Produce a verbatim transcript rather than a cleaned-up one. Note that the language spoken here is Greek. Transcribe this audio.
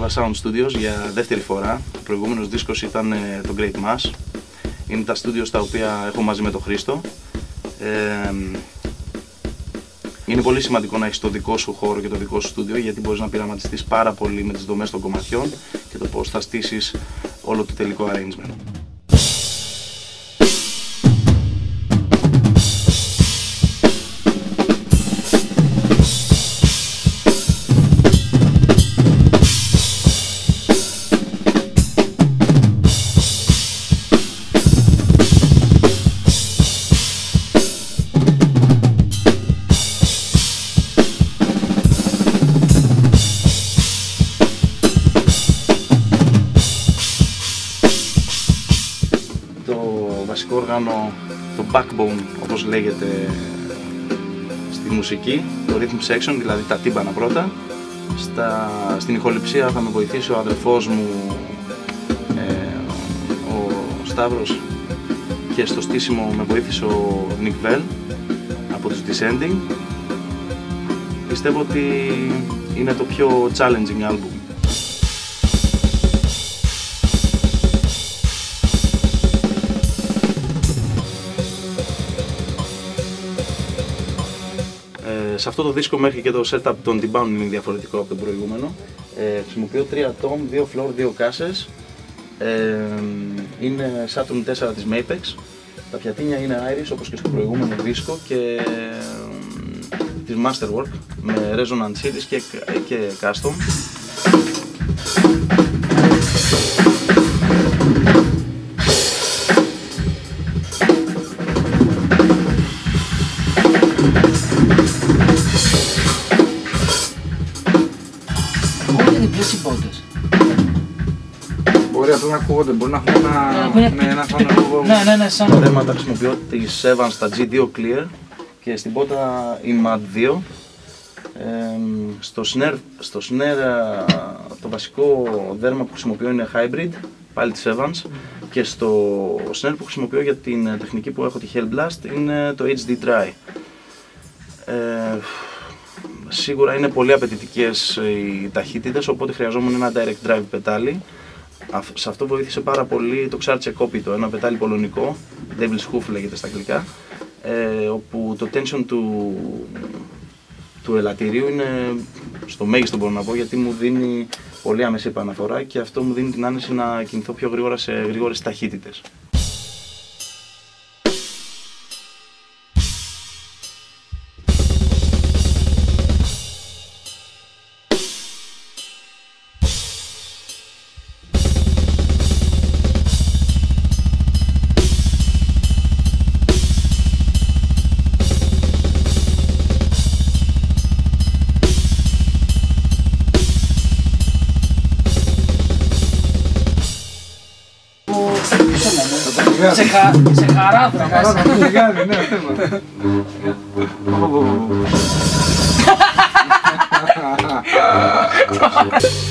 Παντέβα Sound Studios για δεύτερη φορά. Ο προηγούμενος δίσκος ήταν το Great Mass. Είναι τα studios τα οποία έχω μαζί με τον Χρήστο. Ε, είναι πολύ σημαντικό να έχεις το δικό σου χώρο και το δικό σου studio, γιατί μπορείς να πειραματιστείς πάρα πολύ με τις δομές των κομματιών και το πώς θα στήσεις όλο το τελικό arrangement. Το όργανο, το backbone όπως λέγεται στη μουσική, το rhythm section, δηλαδή τα τύμπανα πρώτα. Στα, στην ηχοληψία θα με βοηθήσει ο αδερφός μου, ε, ο Σταύρος, και στο στήσιμο με βοήθησε ο Nick Bell από τους Descending. Πιστεύω ότι είναι το πιο challenging album. Σε αυτό το δίσκο μέχρι και το setup των τυμπάνων είναι διαφορετικό από τον προηγούμενο. Ε, χρησιμοποιώ τρία tom, δύο floor, δύο κάσες. Ε, είναι Saturn τέσσερα της Mapex. Τα πιατίνια είναι Iris όπως και στο προηγούμενο δίσκο και ε, της Masterwork με Resonance Series και, και Custom. Μπορεί αυτό να ακούγονται, μπορεί να έχουν ένα φανερό λόγο. Θέματα χρησιμοποιώ τη Sevens στα τζι δύο Clear και στην πότα η μαντ δύο. Στο snare το βασικό δέρμα που χρησιμοποιώ είναι Hybrid, πάλι τη Sevens, και στο snare που χρησιμοποιώ για την τεχνική που έχω τη Hellblast είναι το έιτς ντι-Dry. Σίγουρα είναι πολύ απαιτητικές οι ταχύτητες, οπότε χρειαζόμουν ένα Direct Drive πετάλι. Σε αυτό βοήθησε πάρα πολύ το ξάρτσεκόπιτο, ένα πετάλι πολωνικό, Devil's Hoof λέγεται στα αγγλικά, ε, όπου το tension του, του ελαττηρίου είναι στο μέγιστο, μπορώ να πω, γιατί μου δίνει πολύ άμεση επαναφορά και αυτό μου δίνει την άνεση να κινηθώ πιο γρήγορα σε γρήγορες ταχύτητες. Σε χαράδρα μας. Σε